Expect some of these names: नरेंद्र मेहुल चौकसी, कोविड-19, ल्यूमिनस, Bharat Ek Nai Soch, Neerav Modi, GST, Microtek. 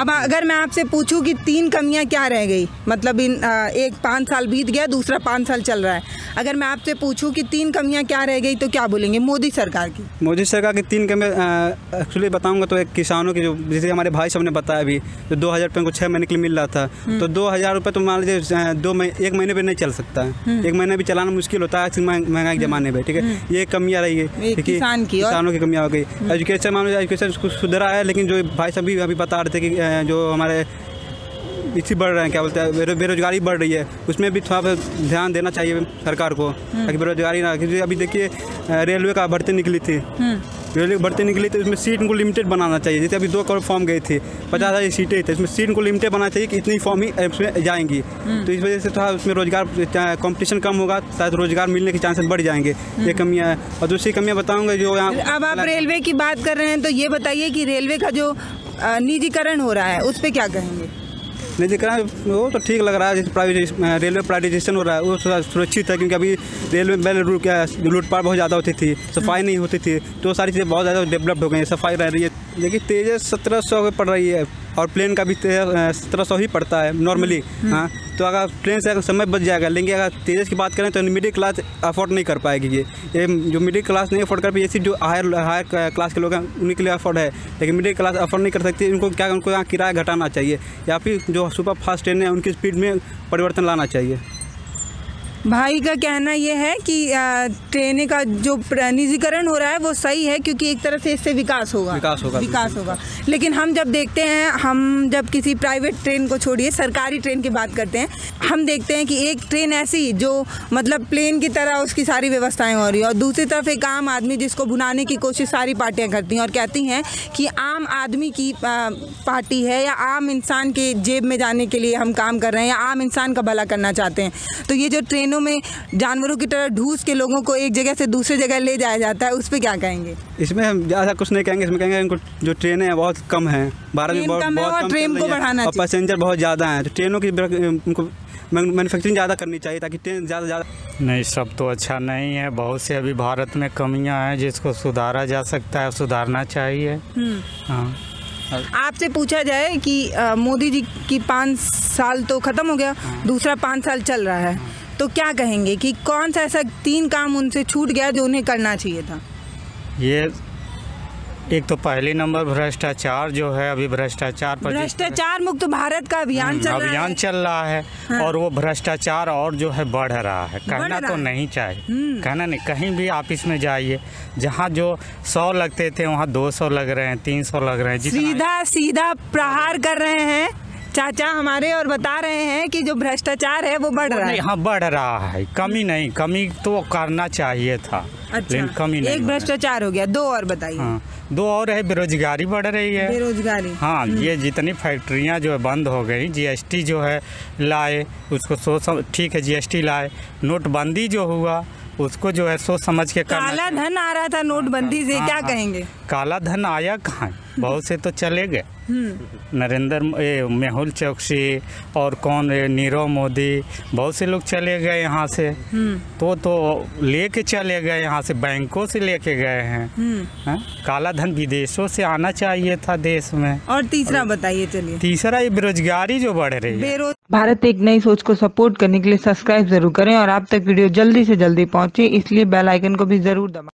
अब अगर मैं आपसे पूछूं कि तीन कमियां क्या रह गई, मतलब इन एक 5 साल बीत गया, दूसरा 5 साल चल रहा है, अगर मैं आपसे पूछूं कि तीन कमियां क्या रह गई तो क्या बोलेंगे मोदी सरकार की? मोदी सरकार की तीन कमियां एक्चुअली बताऊंगा तो एक किसानों की, जो जैसे हमारे भाई साहब ने बताया अभी, तो 2000 रुपये को 6 महीने के लिए मिल रहा था, तो 2000 रुपये तो मान लीजिए एक महीने पर नहीं चल सकता है, एक महीने भी चलाना मुश्किल होता है महंगाई के ज़माने में, ठीक है। ये कमियाँ रही है किसानों की कमियाँ हो गई। एजुकेशन मामले, एजुकेशन कुछ सुधरा है, लेकिन जो भाई साहब भी अभी बता रहे थे कि जो हमारे इसी बढ़ रहे हैं, क्या बोलते हैं, बेरोजगारी बढ़ रही है, उसमें भी थोड़ा ध्यान देना चाहिए सरकार को, ताकि बेरोजगारी ना, क्योंकि अभी देखिए रेलवे का भर्ती निकली थी, रेलवे की भर्ती निकली तो उसमें सीट को लिमिटेड बनाना चाहिए। जैसे अभी 2 करोड़ फॉर्म गई थी, 50,000 सीटें थी, इसमें सीट को लिमिटेड बनाना चाहिए कि इतनी फॉर्म ही उसमें जाएंगी, तो इस वजह से थोड़ा उसमें रोजगार कंपटीशन कम होगा, शायद रोजगार मिलने के चांसेस बढ़ जाएंगे। ये कमियाँ है। और दूसरी कमियाँ बताऊँगा जो यहाँ, अब आप रेलवे की बात कर रहे हैं तो ये बताइए कि रेलवे का जो निजीकरण हो रहा है उस पर क्या कहेंगे? निजीकरण वो तो ठीक लग रहा है, जैसे रेलवे प्राइवेटाइजेशन हो रहा है वो थोड़ा सुरक्षित है, क्योंकि अभी रेलवे में लूटपाट बहुत ज़्यादा होती थी, सफाई नहीं होती थी, तो सारी चीज़ें बहुत ज़्यादा डेवलप्ड हो गई हैं, सफाई रह रही है। लेकिन तेजस 1700 पड़ रही है और प्लेन का भी 1700 ही पड़ता है नॉर्मली, हाँ, तो अगर ट्रेन से अगर समय बच जाएगा, लेकिन अगर तेजस की बात करें तो मिडिल क्लास अफोर्ड नहीं कर पाएगी। ये जो मिडिल क्लास नहीं अफोर्ड कर पाएगी, सिर्फ जो हायर क्लास के लोग हैं उनके लिए अफोर्ड है, लेकिन मिडिल क्लास अफोर्ड नहीं कर सकती, उनको क्या, उनको यहाँ किराया घटाना चाहिए या फिर जो सुपर फास्ट ट्रेन है उनकी स्पीड में परिवर्तन लाना चाहिए। भाई का कहना यह है कि ट्रेनें का जो निजीकरण हो रहा है वो सही है, क्योंकि एक तरह से इससे विकास होगा। लेकिन हम जब देखते हैं, हम जब किसी प्राइवेट ट्रेन को छोड़िए सरकारी ट्रेन की बात करते हैं, हम देखते हैं कि एक ट्रेन ऐसी जो मतलब प्लेन की तरह उसकी सारी व्यवस्थाएं हो रही है, और दूसरी तरफ एक आम आदमी जिसको भुनाने की कोशिश सारी पार्टियाँ करती हैं और कहती हैं कि आम आदमी की पार्टी है या आम इंसान के जेब में जाने के लिए हम काम कर रहे हैं या आम इंसान का भला करना चाहते हैं। तो ये जो ट्रेन में जानवरों की तरह ढूस के लोगों को एक जगह से दूसरी जगह ले जाया जाता है, उस पे क्या कहेंगे? इसमें हम ज़्यादा कुछ नहीं कहेंगे, इसमें कहेंगे जो ट्रेनें हैं बहुत कम हैं, भारत में बहुत ट्रेन को बढ़ाना चाहिए, पैसेंजर बहुत ज़्यादा हैं, तो ट्रेनों की उनको मैन्युफैक्चरिंग ज़्यादा करनी चाहिए ताकि ट्रेन ज़्यादा नहीं। सब तो अच्छा नहीं है, बहुत से अभी भारत में कमियाँ हैं जिसको सुधारा जा सकता है, सुधारना चाहिए। हाँ, आपसे पूछा जाए कि मोदी जी की 5 साल तो ख़त्म हो गया, दूसरा 5 साल चल रहा है, तो क्या कहेंगे कि कौन सा ऐसा 3 काम उनसे छूट गया जो उन्हें करना चाहिए था? ये एक तो पहले नंबर भ्रष्टाचार जो है, अभी भ्रष्टाचार मुक्त भारत का अभियान चल रहा है हाँ। और वो भ्रष्टाचार और जो है बढ़ रहा है, कहना तो नहीं चाहिए, कहना नहीं, कहीं भी आप इसमें जाइए, जहाँ जो 100 लगते थे वहाँ 200 लग रहे हैं, 300 लग रहे हैं, सीधा प्रहार कर रहे हैं चाचा हमारे, और बता रहे हैं कि जो भ्रष्टाचार है वो बढ़ रहा है। हाँ, बढ़ रहा है, कमी नहीं, कमी तो करना चाहिए था, अच्छा, लेकिन कमी नहीं। एक भ्रष्टाचार हो गया, 2 और बताइए। हाँ, 2 और है, बेरोजगारी बढ़ रही है, बेरोजगारी। हाँ, ये जितनी फैक्ट्रियाँ जो है बंद हो गई, GST जो है लाए, उसको ठीक है GST लाए, नोटबंदी जो हुआ उसको जो है सोच समझ के करना। काला धन आ रहा था नोटबंदी से, क्या कहेंगे? काला धन आया कहाँ, बहुत से तो चले गए, नरेंद्र मेहुल चौकसी और कौन नीरव मोदी, बहुत से लोग चले गए यहाँ से, तो लेके चले गए यहाँ से, बैंकों से लेके गए हैं। काला धन विदेशों से आना चाहिए था देश में। और तीसरा बताइए। चलिए, तीसरा ये बेरोजगारी जो बढ़ रही है। भारत एक नई सोच को सपोर्ट करने के लिए सब्सक्राइब जरूर करें और आप तक वीडियो जल्दी से जल्दी पहुँचे इसलिए बेल आइकन को भी जरूर दबाएं।